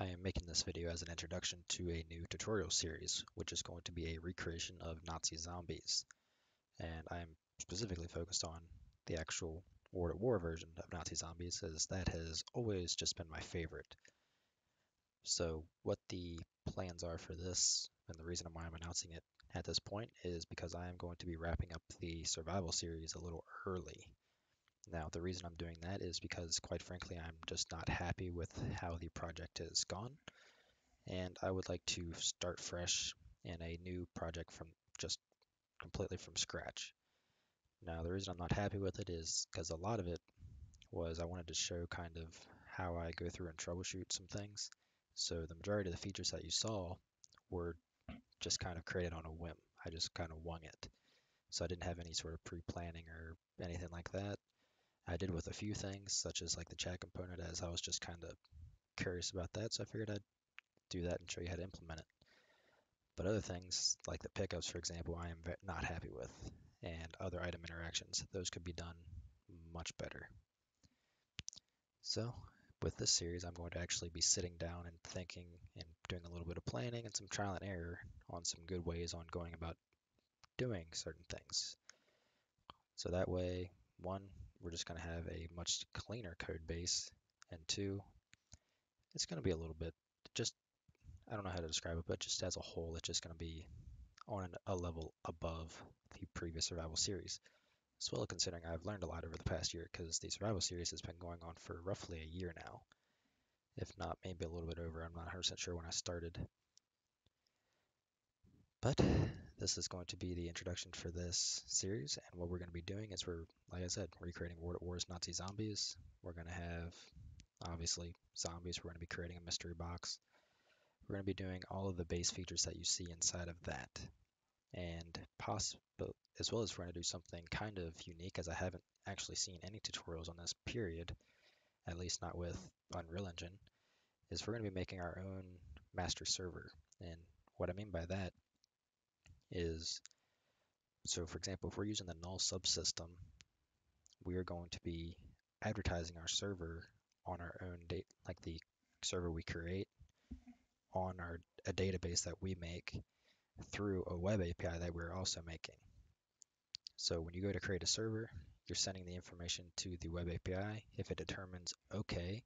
I am making this video as an introduction to a new tutorial series, which is going to be a recreation of Nazi Zombies. And I'm specifically focused on the actual World at War version of Nazi Zombies, as that has always just been my favorite. So what the plans are for this, and the reason why I'm announcing it at this point, is because I am going to be wrapping up the survival series a little early. Now, the reason I'm doing that is because, quite frankly, I'm just not happy with how the project has gone, and I would like to start fresh in a new project from just completely from scratch. Now, the reason I'm not happy with it is because a lot of it was I wanted to show kind of how I go through and troubleshoot some things. So the majority of the features that you saw were just kind of created on a whim. I just kind of wung it. So I didn't have any sort of pre-planning or anything like that. I did with a few things, such as like the chat component, as I was just kind of curious about that, so I figured I'd do that and show you how to implement it. But other things, like the pickups, for example, I am not happy with, and other item interactions, those could be done much better. So with this series, I'm going to actually be sitting down and thinking and doing a little bit of planning and some trial and error on some good ways on going about doing certain things. So that way, one, we're just going to have a much cleaner code base, and two, it's going to be a little bit, just, I don't know how to describe it, but just as a whole, it's just going to be on a level above the previous survival series. As well, considering I've learned a lot over the past year, because the survival series has been going on for roughly a year now, if not maybe a little bit over. I'm not 100% sure when I started, but this is going to be the introduction for this series, and what we're going to be doing is we're, like I said, recreating World at War's Nazi Zombies. We're going to have, obviously, zombies. We're going to be creating a mystery box. We're going to be doing all of the base features that you see inside of that, and possible, as well as we're going to do something kind of unique, as I haven't actually seen any tutorials on this period, at least not with Unreal Engine, is we're going to be making our own master server. And what I mean by that is, so for example, if we're using the null subsystem, we are going to be advertising our server on our own date, like the server we create on a database that we make through a web API that we're also making. So when you go to create a server, you're sending the information to the web API. If it determines okay,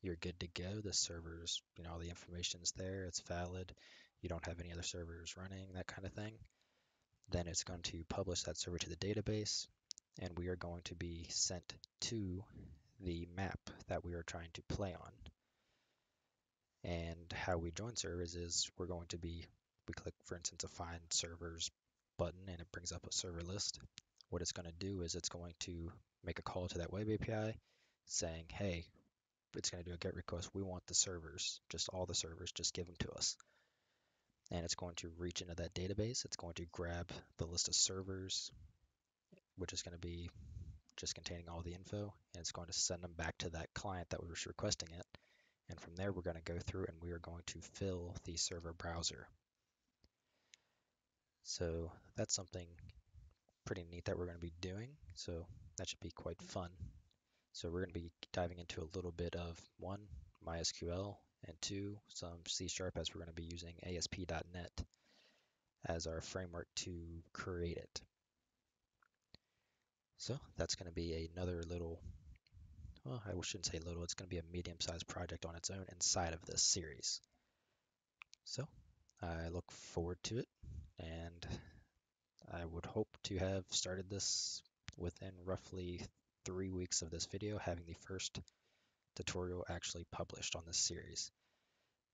you're good to go. The server's, you know, all the information's there, it's valid. You don't have any other servers running, that kind of thing. Then it's going to publish that server to the database, and we are going to be sent to the map that we are trying to play on. And how we join servers is we're going to be, we click, for instance, a find servers button, and it brings up a server list. What it's going to do is it's going to make a call to that web API saying, hey, it's going to do a GET request. We want the servers, just all the servers, just give them to us. And it's going to reach into that database. It's going to grab the list of servers, which is going to be just containing all the info, and it's going to send them back to that client that we were requesting it. And from there, we're going to go through and we are going to fill the server browser. So that's something pretty neat that we're going to be doing. So that should be quite fun. So we're going to be diving into a little bit of, one, MySQL, and two, some C-sharp, as we're going to be using ASP.net as our framework to create it. So that's going to be another little, well, I shouldn't say little, it's going to be a medium-sized project on its own inside of this series. So I look forward to it, and I would hope to have started this within roughly 3 weeks of this video, having the first tutorial actually published on this series.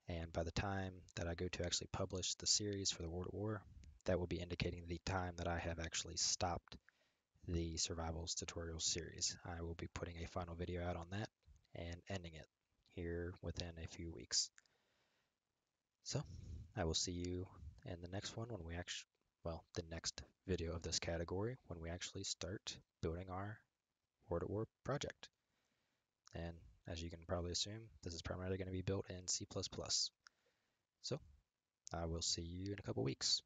And by the time that I go to actually publish the series for the World at War, that will be indicating the time that I have actually stopped the survivals tutorial series. I will be putting a final video out on that and ending it here within a few weeks. So I will see you in the next one, when we actually, well, the next video of this category, when we actually start building our World at War project. And as you can probably assume, this is primarily going to be built in C++. So I will see you in a couple weeks.